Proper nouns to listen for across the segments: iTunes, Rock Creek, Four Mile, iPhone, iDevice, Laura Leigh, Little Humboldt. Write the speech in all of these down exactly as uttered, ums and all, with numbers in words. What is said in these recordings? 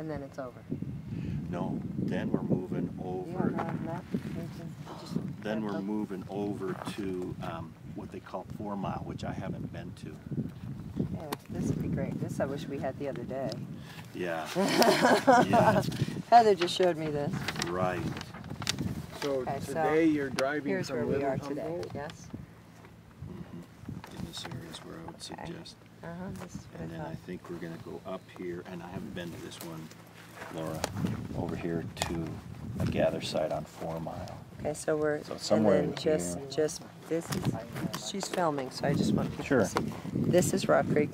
and then it's over. No, then we're moving over. Then we're moving over to um, what they call Four Mile, which I haven't been to. Yeah, this would be great. This I wish we had the other day. Yeah. Yeah. Heather just showed me this. Right. So okay, today so you're driving from Little Humboldt? Here's where we are today, yes. Mm-hmm. In this area is where I would suggest. Okay. Uh-huh, this is what I thought. And then I think we're going to go up here, and I haven't been to this one, Laura, over here to a gather site on Four Mile. Okay, so we're, so somewhere and then just, here. just, this is, she's filming, so I just want people sure. to see. This is Rock Creek,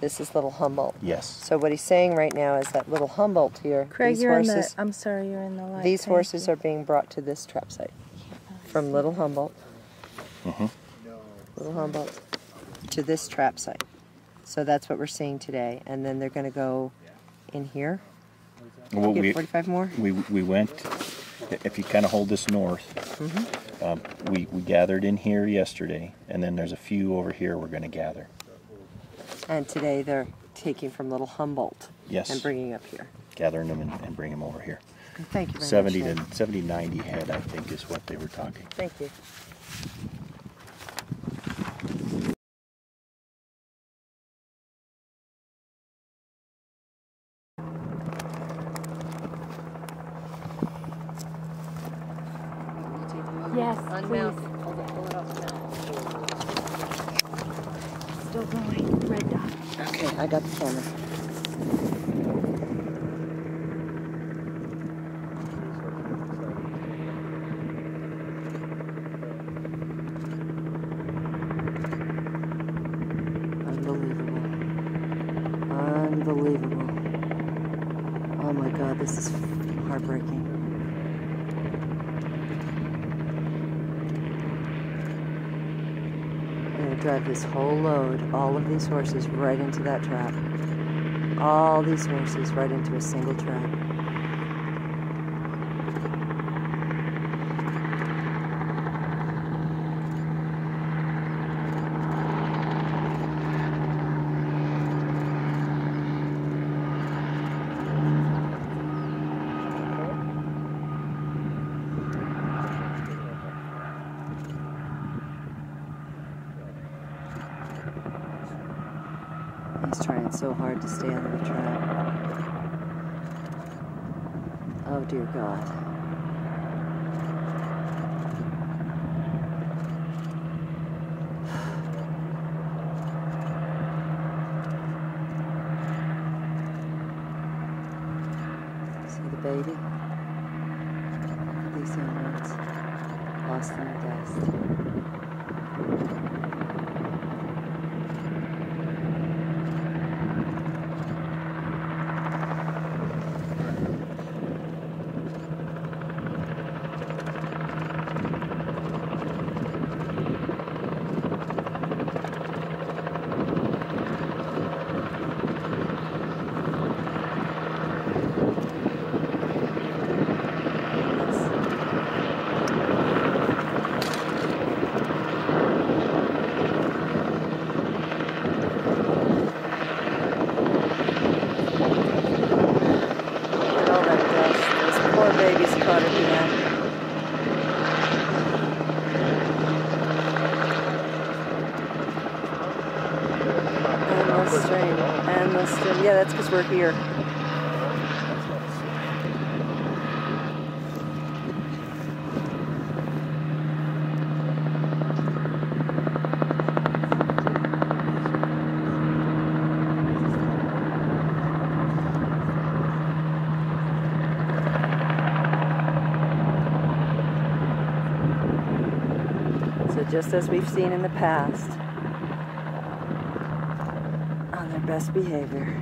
this is Little Humboldt. Yes. So what he's saying right now is that Little Humboldt here, Craig, these you're horses, in the, I'm sorry, you're in the light. These Thank horses you. are being brought to this trap site from Little Humboldt, mm-hmm. Little Humboldt, to this trap site. So that's what we're seeing today, and then they're going to go in here. Well, we, forty-five more? We, we went, if you kind of hold this north, mm-hmm. um, we, we gathered in here yesterday, and then there's a few over here we're going to gather. And today they're taking from Little Humboldt yes. and bringing up here. Gathering them and, and bringing them over here. Thank you very seventy much. To, seventy, ninety head, I think, is what they were talking. Thank you. Yes, unmount. Please. Hold it, pull it up now. Still going. Red dot. Okay, I got the camera. Unbelievable. Unbelievable. Oh my God, this is heartbreaking. Drive this whole load, all of these horses, right into that trap. All these horses right into a single trap. He's trying so hard to stay under the trap. Oh dear God. See the baby? These young ones lost in the dust. Yeah, that's because we're here. So just as we've seen in the past, on their best behavior.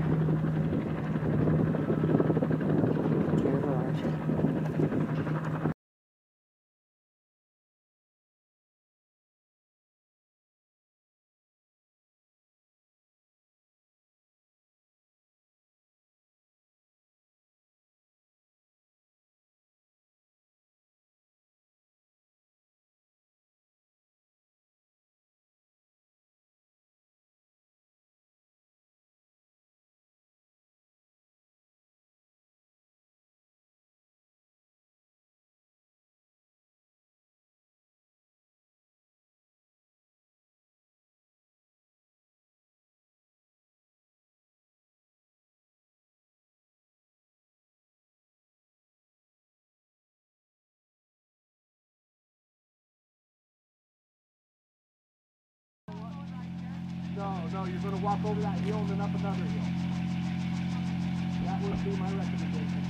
No, no, you're going to walk over that hill and then up another hill. That would be my recommendation.